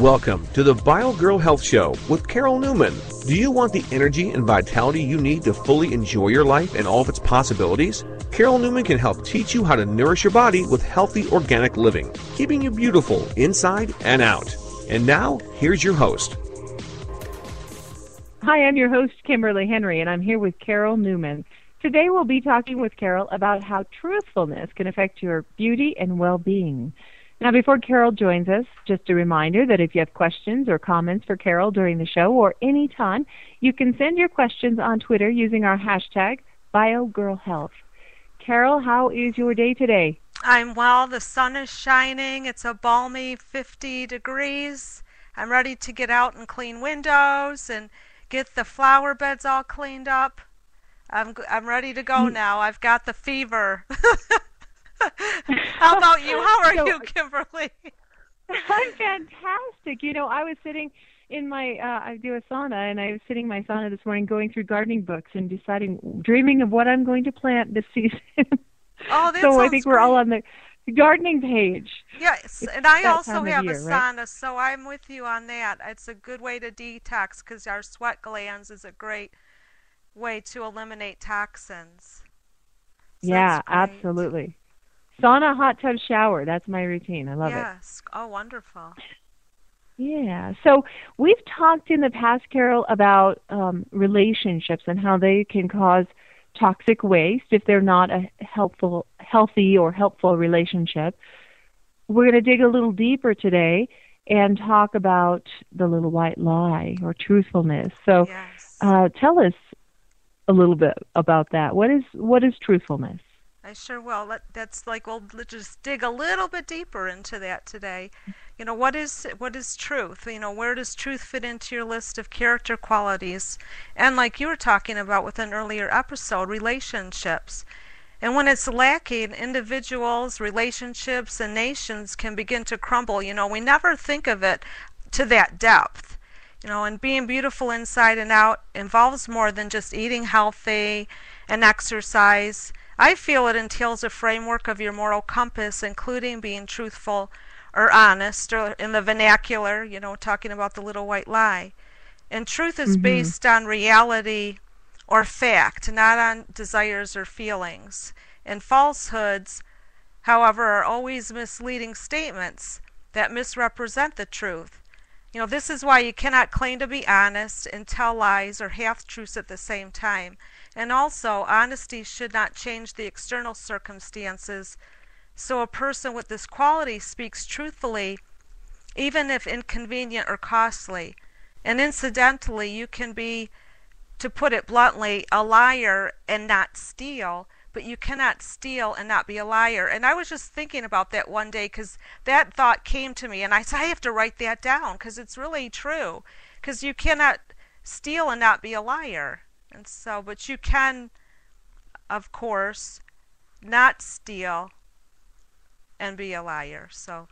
Welcome to the BioGirl Health Show with Carol Newman. Do you want the energy and vitality you need to fully enjoy your life and all of its possibilities? Carol Newman can help teach you how to nourish your body with healthy organic living, keeping you beautiful inside and out. And now, here's your host. Hi, I'm your host, Kimberly Henrie, and I'm here with Carol Newman. Today we'll be talking with Carol about how truthfulness can affect your beauty and well-being. Now, before Carol joins us, just a reminder that if you have questions or comments for Carol during the show or any time, you can send your questions on Twitter using our hashtag BioGirlHealth. Carol, how is your day today? I'm well. The sun is shining. It's a balmy 50 degrees. I'm ready to get out and clean windows and get the flower beds all cleaned up. I'm ready to go now. I've got the fever. How about you? How are you, Kimberly? I'm fantastic. You know, I was sitting in my, I do a sauna, and I was sitting in my sauna this morning going through gardening books and dreaming of what I'm going to plant this season. Oh, that sounds great. So I think we're all on the gardening page. Yes, and I also have a sauna, so I'm with you on that. It's a good way to detox because our sweat glands is a great way to eliminate toxins. Yeah, absolutely. Sauna, hot tub, shower. That's my routine. I love it. Yes. Oh, wonderful. Yeah. So we've talked in the past, Carol, about relationships and how they can cause toxic waste if they're not a helpful relationship. We're going to dig a little deeper today and talk about the little white lie or truthfulness. So tell us a little bit about that. What is truthfulness? I sure will. We'll just dig a little bit deeper into that today. You know, what is truth? You know, where does truth fit into your list of character qualities? And like you were talking about with an earlier episode, relationships. And when it's lacking, individuals, relationships, and nations can begin to crumble. You know, we never think of it to that depth. You know, and being beautiful inside and out involves more than just eating healthy and exercise. I feel it entails a framework of your moral compass, including being truthful or honest, or in the vernacular, you know, talking about the little white lie. And truth is based on reality or fact, not on desires or feelings. And falsehoods, however, are always misleading statements that misrepresent the truth. You know, this is why you cannot claim to be honest and tell lies or half-truths at the same time. And also, honesty should not change the external circumstances. So a person with this quality speaks truthfully, even if inconvenient or costly. And incidentally, you can be, to put it bluntly, a liar and not steal, but you cannot steal and not be a liar. And I was just thinking about that one day because that thought came to me, and I said, I have to write that down because it's really true, because you cannot steal and not be a liar. And so, but you can, of course, not steal and be a liar. So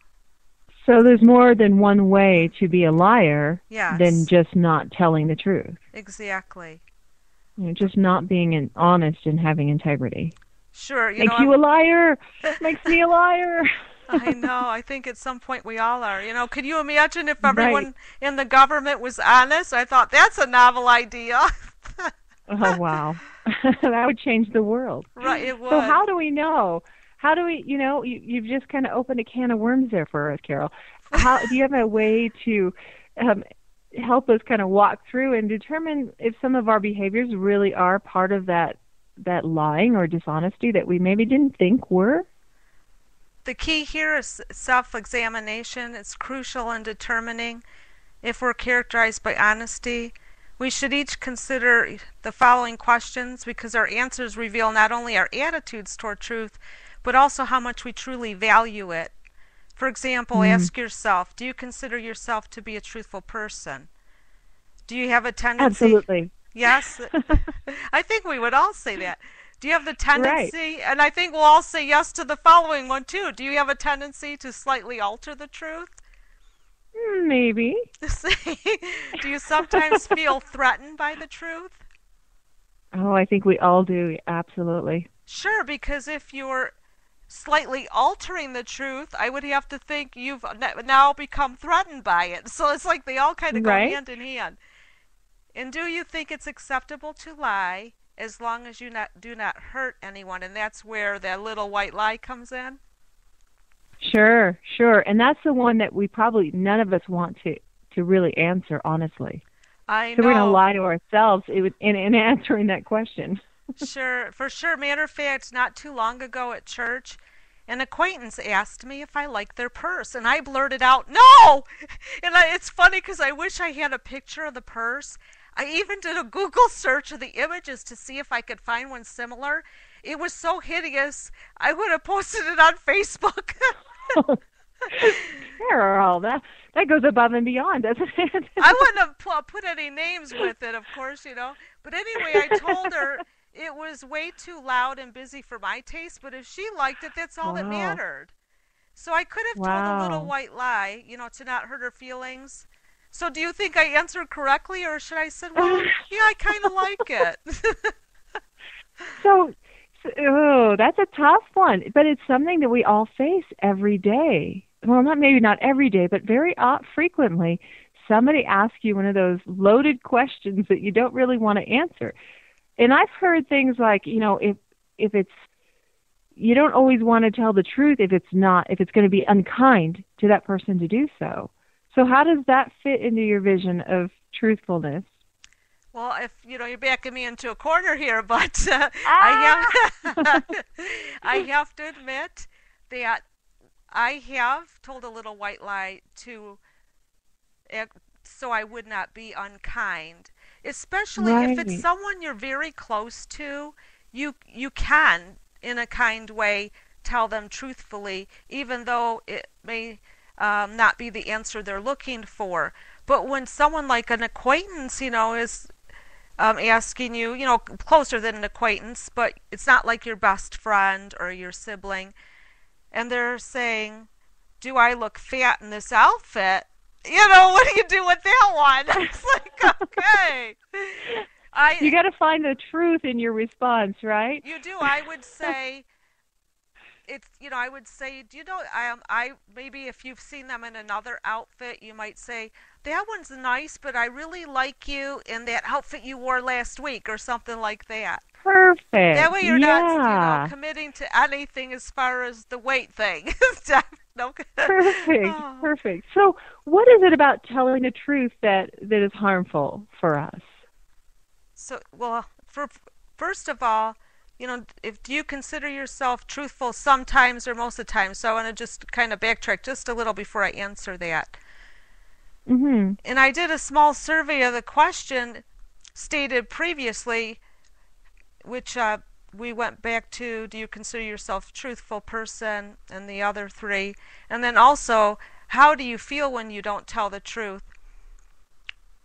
there's more than one way to be a liar than just not telling the truth. Exactly. You know, just not being honest and having integrity. Sure. Makes you a liar. Makes me a liar. I know. I think at some point we all are. You know, could you imagine if everyone in the government was honest? I thought that's a novel idea. Oh, wow. That would change the world. Right, it would. So how do we know? How do we, you've just kind of opened a can of worms there for us, Carol. Do you have a way to help us kind of walk through and determine if some of our behaviors really are part of that lying or dishonesty that we maybe didn't think were? The key here is self-examination. It's crucial in determining if we're characterized by honesty. We should each consider the following questions because our answers reveal not only our attitudes toward truth, but also how much we truly value it. For example, ask yourself, do you consider yourself to be a truthful person? Do you have a tendency? Absolutely. Yes. I think we would all say that. Do you have the tendency? Right. And I think we'll all say yes to the following one, too. Do you have a tendency to slightly alter the truth? Maybe. Do you sometimes feel threatened by the truth? Oh, I think we all do, absolutely. Sure, because if you're slightly altering the truth, I would have to think you've now become threatened by it. So it's like they all kind of go hand in hand. And do you think it's acceptable to lie as long as you do not hurt anyone? And that's where that little white lie comes in. Sure, sure. And that's the one that we probably, none of us want to really answer, honestly. I know. So we're going to lie to ourselves in answering that question. Sure, for sure. Matter of fact, not too long ago at church, an acquaintance asked me if I liked their purse, and I blurted out, no! And it's funny because I wish I had a picture of the purse. I even did a Google search of the images to see if I could find one similar. It was so hideous, I would have posted it on Facebook. Carol, that goes above and beyond, doesn't it? I wouldn't have put any names with it, of course, you know. But anyway, I told her it was way too loud and busy for my taste, but if she liked it, that's all that mattered. So I could have told a little white lie, you know, to not hurt her feelings. So do you think I answered correctly, or should I say, well, yeah, I kind of like it? So that's a tough one, but it's something that we all face every day. Well, maybe not every day, but very frequently, somebody asks you one of those loaded questions that you don't really want to answer. And I've heard things like, you know, if it's, you don't always want to tell the truth if it's going to be unkind to that person to do so. So how does that fit into your vision of truthfulness? Well, if you know, you're backing me into a corner here, but I have to admit that I have told a little white lie so I would not be unkind. Especially if it's someone you're very close to, you can, in a kind way, tell them truthfully, even though it may not be the answer they're looking for. But when someone like an acquaintance, you know, is asking you, you know, closer than an acquaintance, but it's not like your best friend or your sibling, and they're saying, do I look fat in this outfit? You know, what do you do with that one? It's like, okay. You got to find the truth in your response, right? You do. I would say, do you know, I maybe if you've seen them in another outfit, you might say, that one's nice, but I really like you in that outfit you wore last week or something like that. Perfect. That way you're not, you know, committing to anything as far as the weight thing. Perfect. So what is it about telling the truth that is harmful for us? So, well, first of all, you know, if you consider yourself truthful sometimes or most of the time, so I want to just kind of backtrack just a little before I answer that. Mm-hmm. And I did a small survey of the question stated previously, which we went back to, do you consider yourself a truthful person, and the other three. And then also, how do you feel when you don't tell the truth?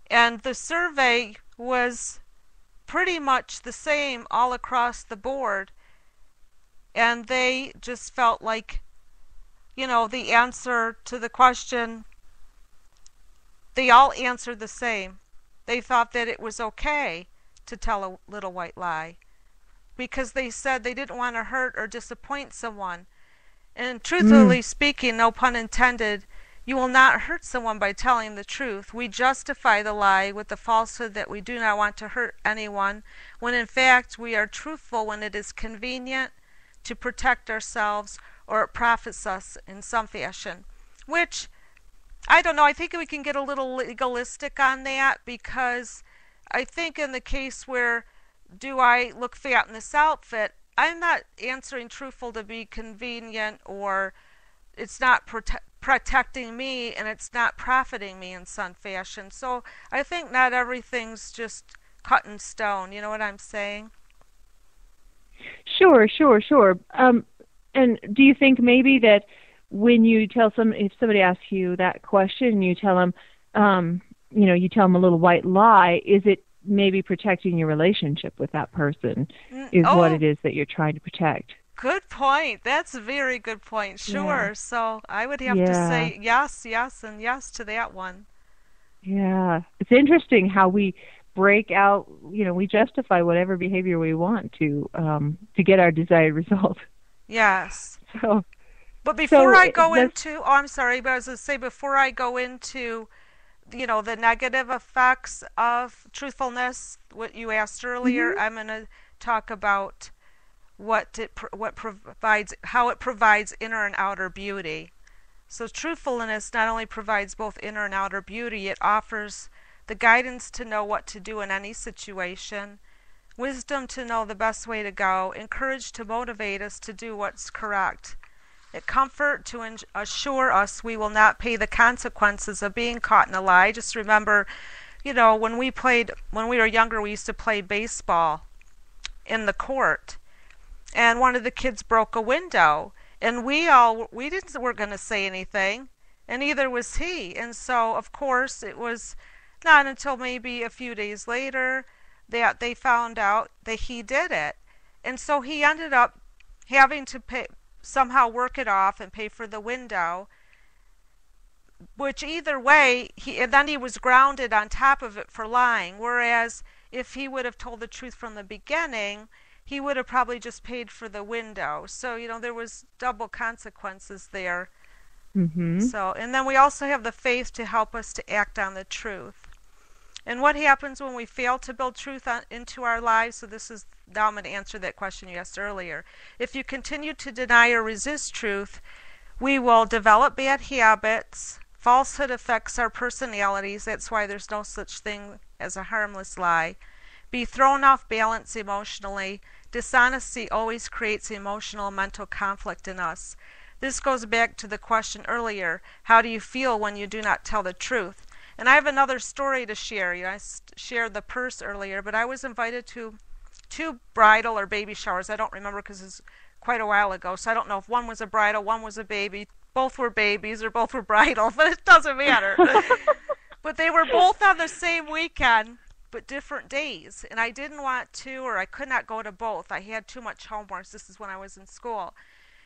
And the survey was pretty much the same all across the board. And they just felt like, you know, the answer to the question, they all answered the same. They thought that it was okay to tell a little white lie, because they said they didn't want to hurt or disappoint someone. And truthfully speaking, no pun intended, you will not hurt someone by telling the truth. We justify the lie with the falsehood that we do not want to hurt anyone, when in fact we are truthful when it is convenient to protect ourselves or it profits us in some fashion. Which, I don't know, I think we can get a little legalistic on that, because I think in the case where do I look fat in this outfit, I'm not answering truthful to be convenient, or it's not protecting me and it's not profiting me in some fashion. So I think not everything's just cut in stone. You know what I'm saying? Sure. And do you think maybe that when you tell if somebody asks you that question, you tell them, you tell them a little white lie, is it maybe protecting your relationship with that person is what it is that you're trying to protect? Good point. That's a very good point. Sure. Yeah. So I would have to say yes, and yes to that one. Yeah. It's interesting how we break out, you know, we justify whatever behavior we want to get our desired result. Yes. So, but before I go into, before I go into, you know, the negative effects of truthfulness, what you asked earlier, I'm going to talk about how it provides inner and outer beauty. So truthfulness not only provides both inner and outer beauty, it offers the guidance to know what to do in any situation, wisdom to know the best way to go, and courage to motivate us to do what's correct, and comfort to assure us we will not pay the consequences of being caught in a lie. Just remember, you know, when we were younger, we used to play baseball in the court, and one of the kids broke a window, and we weren't going to say anything, and neither was he. And so, of course, it was not until maybe a few days later that they found out that he did it. And so he ended up having to somehow work it off and pay for the window, which either way, he was grounded on top of it for lying. Whereas if he would have told the truth from the beginning, he would have probably just paid for the window. So, you know, there was double consequences there. So, and then we also have the faith to help us to act on the truth. And what happens when we fail to build truth into our lives? So this is, now I'm going to answer that question you asked earlier. If you continue to deny or resist truth, we will develop bad habits. Falsehood affects our personalities. That's why there's no such thing as a harmless lie. Be thrown off balance emotionally. Dishonesty always creates emotional and mental conflict in us. This goes back to the question earlier, how do you feel when you do not tell the truth? And I have another story to share. You know, I shared the purse earlier, but I was invited to 2 bridal or baby showers. I don't remember because it's quite a while ago, so I don't know if one was a bridal, one was a baby. Both were babies or both were bridal, but it doesn't matter. But they were both on the same weekend, but different days. And I didn't want to, or I could not go to both. I had too much homework. This is when I was in school.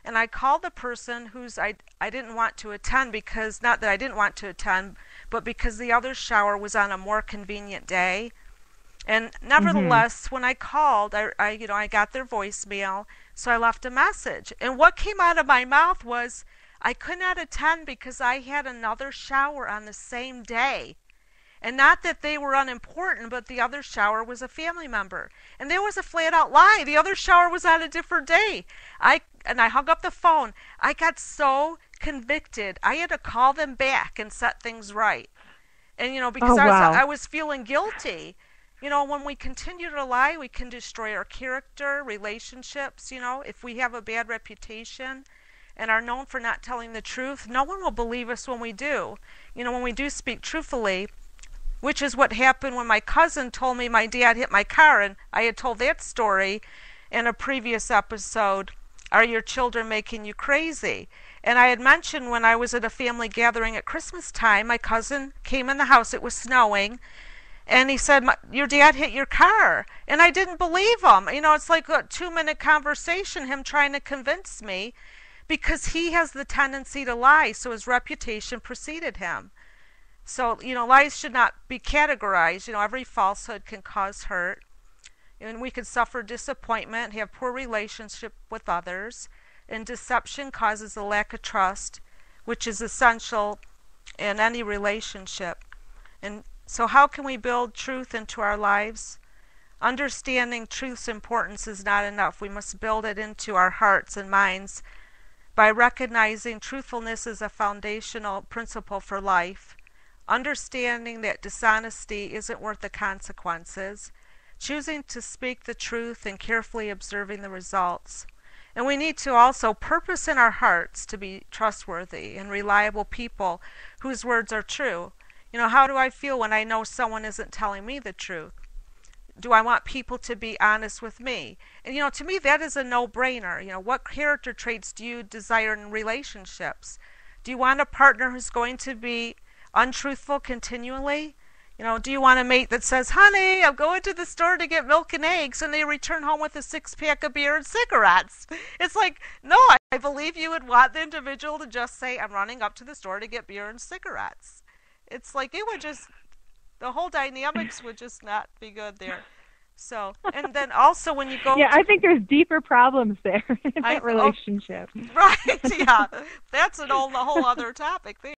And I called the person whose I didn't want to attend, because, not that I didn't want to attend, but because the other shower was on a more convenient day. And nevertheless, when I called, I got their voicemail, so I left a message. And what came out of my mouth was, I could not attend because I had another shower on the same day. And not that they were unimportant, but the other shower was a family member. And there was a flat-out lie. The other shower was on a different day. And I hung up the phone. I got so convicted. I had to call them back and set things right. And, you know, because I was feeling guilty. You know, when we continue to lie, we can destroy our character, relationships. You know, if we have a bad reputation and are known for not telling the truth, no one will believe us when we do. You know, when we do speak truthfully, which is what happened when my cousin told me my dad hit my car, and I had told that story in a previous episode, Are Your Children Making You Crazy? And I had mentioned when I was at a family gathering at Christmas time, my cousin came in the house, it was snowing, and he said, your dad hit your car. And I didn't believe him. You know, it's like a 2-minute conversation, him trying to convince me, because he has the tendency to lie, so his reputation preceded him. So, you know, lies should not be categorized. You know, every falsehood can cause hurt. And we can suffer disappointment, have poor relationship with others. And deception causes a lack of trust, which is essential in any relationship. And so how can we build truth into our lives? Understanding truth's importance is not enough. We must build it into our hearts and minds by recognizing truthfulness as a foundational principle for life. Understanding that dishonesty isn't worth the consequences, choosing to speak the truth, and carefully observing the results. And we need to also purpose in our hearts to be trustworthy and reliable people whose words are true. You know, how do I feel when I know someone isn't telling me the truth? Do I want people to be honest with me? And, you know, to me, that is a no-brainer. You know, what character traits do you desire in relationships? Do you want a partner who's going to be untruthful continually? You know, do you want a mate that says, honey, I'm going to the store to get milk and eggs, and they return home with a 6-pack of beer and cigarettes? It's like, no, I believe you would want the individual to just say, I'm running up to the store to get beer and cigarettes. It's like, it would just, the whole dynamics would just not be good there. So, and then also when you go... Yeah, I think there's deeper problems there in that relationship. Right, yeah. That's a whole other topic there.